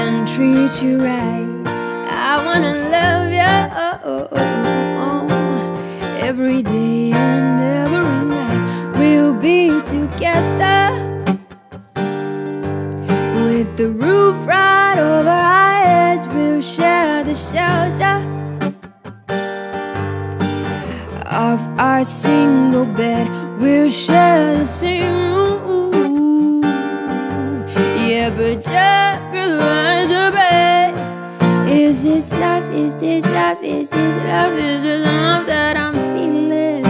and treat you right. I wanna love you every day and every night. We'll be together with the roof right over our heads. We'll share the shelter of our single bed. We'll share the same room, yeah, but just provides a break. Is this love? Is this love? Is this love? Is this love that I'm feeling?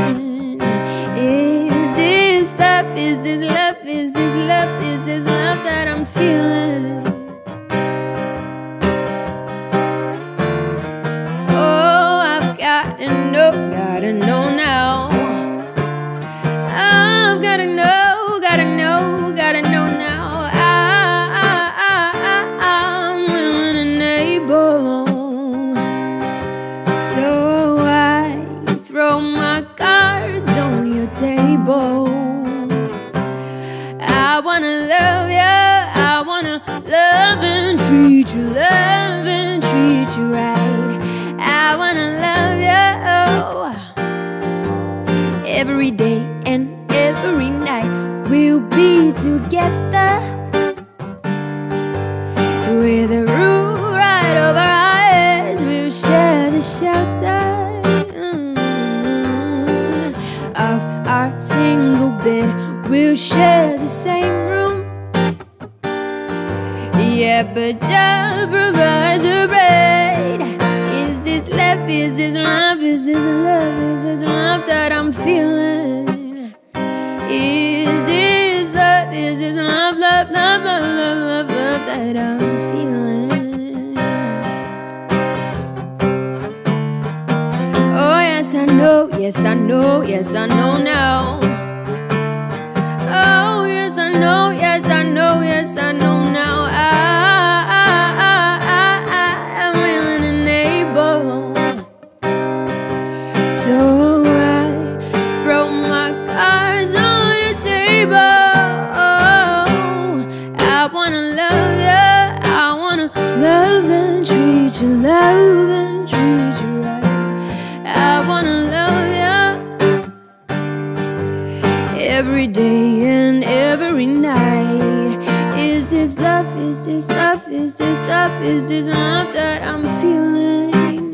Is this love? Is this love? Is this love? Is this love that I'm feeling? Oh, I've gotta know now. I've gotta know now. I'm willing and able, so I throw my cards on your table. I wanna love you, I wanna love and treat you, love and treat you right. I wanna love you every day and every night. We'll be together with a roof right over our heads. We'll share the shelter of our single bed. We'll share the same room, yeah, but just provides a break. Is this love? Is this love? Is this love? Is this love that I'm feeling? Is this love? Is this love, love, love, love, love, love, love that I'm feeling? Oh yes, I know, yes, I know, yes, I know now. Oh yes, I know, yes, I know, yes, I know now. I'm willing and able, so I throw my cards on. I wanna love you, I wanna love and treat you, love and treat you right. I wanna love you every day and every night. Is this love, is this love, is this love, is this love that I'm feeling?